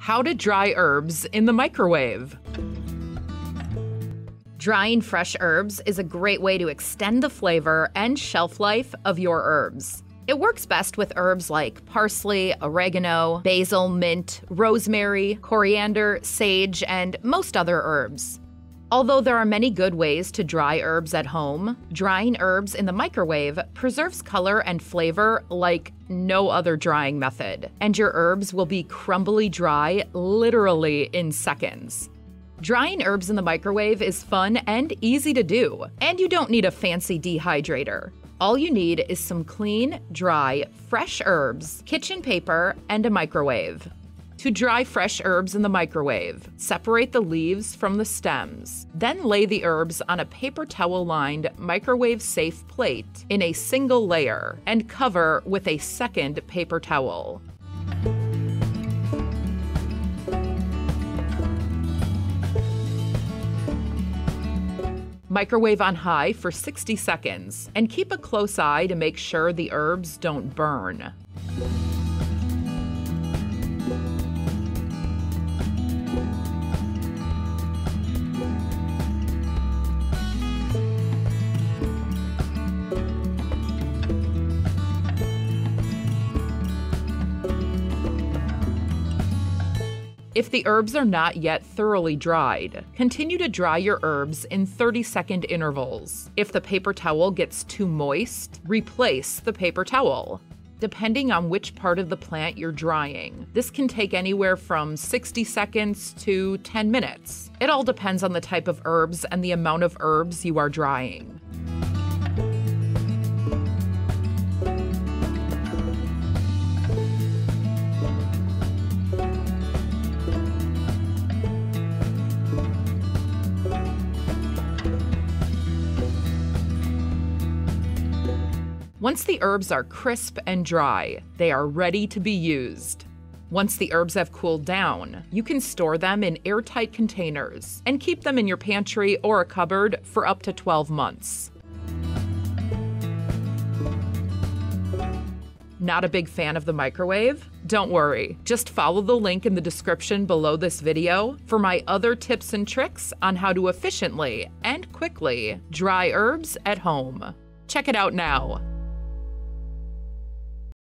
How to dry herbs in the microwave. Drying fresh herbs is a great way to extend the flavor and shelf life of your herbs. It works best with herbs like parsley, oregano, basil, mint, rosemary, coriander, sage, and most other herbs. Although there are many good ways to dry herbs at home, drying herbs in the microwave preserves color and flavor like no other drying method, and your herbs will be crumbly dry literally in seconds. Drying herbs in the microwave is fun and easy to do, and you don't need a fancy dehydrator. All you need is some clean, dry, fresh herbs, kitchen paper, and a microwave. To dry fresh herbs in the microwave, separate the leaves from the stems. Then lay the herbs on a paper towel-lined, microwave-safe plate in a single layer and cover with a second paper towel. Microwave on high for 60 seconds and keep a close eye to make sure the herbs don't burn. If the herbs are not yet thoroughly dried, continue to dry your herbs in 30-second intervals. If the paper towel gets too moist, replace the paper towel. Depending on which part of the plant you're drying, this can take anywhere from 60 seconds to 10 minutes. It all depends on the type of herbs and the amount of herbs you are drying. Once the herbs are crisp and dry, they are ready to be used. Once the herbs have cooled down, you can store them in airtight containers and keep them in your pantry or a cupboard for up to 12 months. Not a big fan of the microwave? Don't worry, just follow the link in the description below this video for my other tips and tricks on how to efficiently and quickly dry herbs at home. Check it out now.